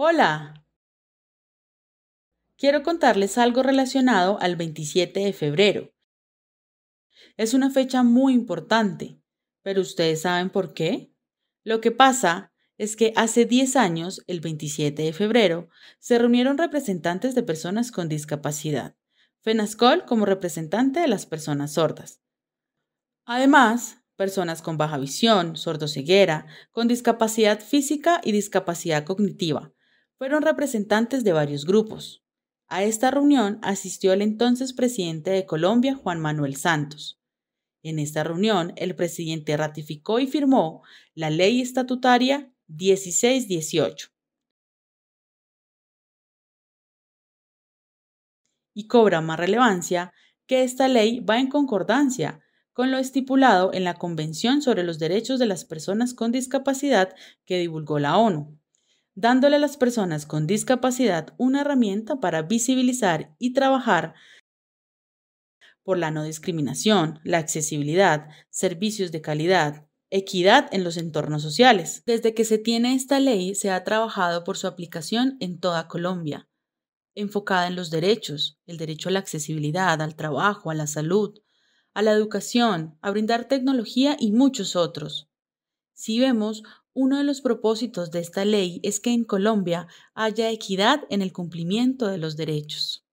Hola, quiero contarles algo relacionado al 27 de febrero. Es una fecha muy importante, pero ¿ustedes saben por qué? Lo que pasa es que hace 10 años, el 27 de febrero, se reunieron representantes de personas con discapacidad, Fenascol como representante de las personas sordas. Además, personas con baja visión, sordoceguera, con discapacidad física y discapacidad cognitiva, fueron representantes de varios grupos. A esta reunión asistió el entonces presidente de Colombia, Juan Manuel Santos. En esta reunión, el presidente ratificó y firmó la Ley Estatutaria 1618 y cobra más relevancia que esta ley va en concordancia con lo estipulado en la Convención sobre los Derechos de las Personas con Discapacidad que divulgó la ONU, dándole a las personas con discapacidad una herramienta para visibilizar y trabajar por la no discriminación, la accesibilidad, servicios de calidad, equidad en los entornos sociales. Desde que se tiene esta ley, se ha trabajado por su aplicación en toda Colombia, enfocada en los derechos, el derecho a la accesibilidad, al trabajo, a la salud, a la educación, a brindar tecnología y muchos otros. Si vemos, uno de los propósitos de esta ley es que en Colombia haya equidad en el cumplimiento de los derechos.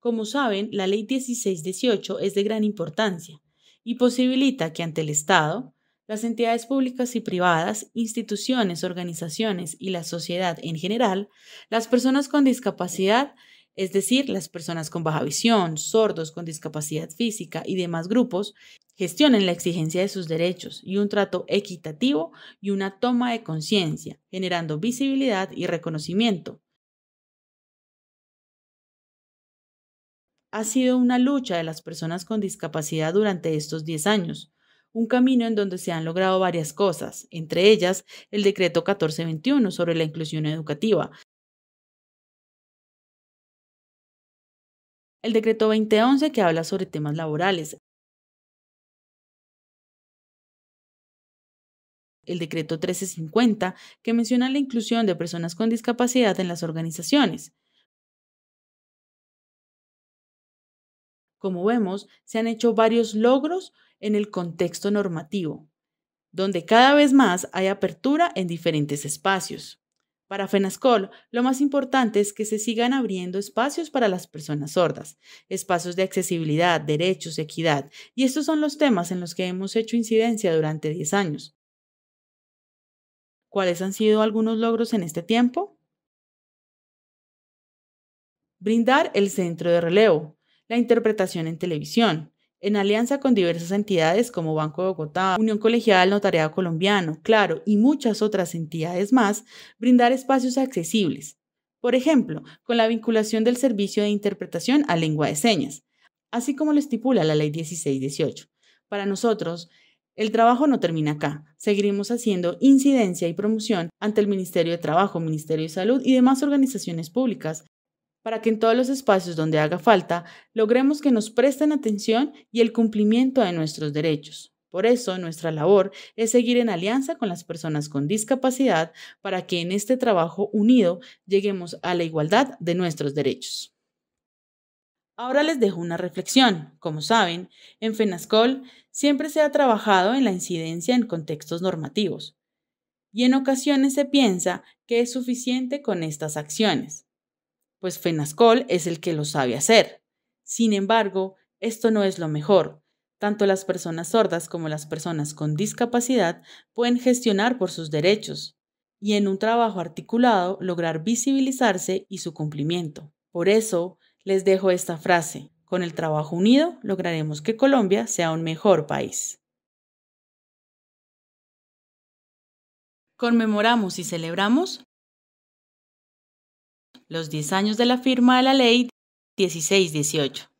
Como saben, la Ley 1618 es de gran importancia y posibilita que ante el Estado, las entidades públicas y privadas, instituciones, organizaciones y la sociedad en general, las personas con discapacidad, es decir, las personas con baja visión, sordos, con discapacidad física y demás grupos, gestionen la exigencia de sus derechos y un trato equitativo y una toma de conciencia, generando visibilidad y reconocimiento. Ha sido una lucha de las personas con discapacidad durante estos 10 años, un camino en donde se han logrado varias cosas, entre ellas el Decreto 1421 sobre la inclusión educativa, el Decreto 2011 que habla sobre temas laborales, el Decreto 1350 que menciona la inclusión de personas con discapacidad en las organizaciones. Como vemos, se han hecho varios logros en el contexto normativo, donde cada vez más hay apertura en diferentes espacios. Para Fenascol, lo más importante es que se sigan abriendo espacios para las personas sordas, espacios de accesibilidad, derechos, equidad, y estos son los temas en los que hemos hecho incidencia durante 10 años. ¿Cuáles han sido algunos logros en este tiempo? Brindar el centro de relevo, la interpretación en televisión, en alianza con diversas entidades como Banco de Bogotá, Unión Colegial, Notariado Colombiano, Claro y muchas otras entidades más, brindar espacios accesibles. Por ejemplo, con la vinculación del servicio de interpretación a lengua de señas, así como lo estipula la Ley 1618. Para nosotros, el trabajo no termina acá. Seguiremos haciendo incidencia y promoción ante el Ministerio de Trabajo, Ministerio de Salud y demás organizaciones públicas, para que en todos los espacios donde haga falta, logremos que nos presten atención y el cumplimiento de nuestros derechos. Por eso, nuestra labor es seguir en alianza con las personas con discapacidad para que en este trabajo unido lleguemos a la igualdad de nuestros derechos. Ahora les dejo una reflexión. Como saben, en Fenascol siempre se ha trabajado en la incidencia en contextos normativos y en ocasiones se piensa que es suficiente con estas acciones, pues Fenascol es el que lo sabe hacer. Sin embargo, esto no es lo mejor. Tanto las personas sordas como las personas con discapacidad pueden gestionar por sus derechos y en un trabajo articulado lograr visibilizarse y su cumplimiento. Por eso, les dejo esta frase: con el trabajo unido lograremos que Colombia sea un mejor país. Conmemoramos y celebramos los 10 años de la firma de la Ley 1618.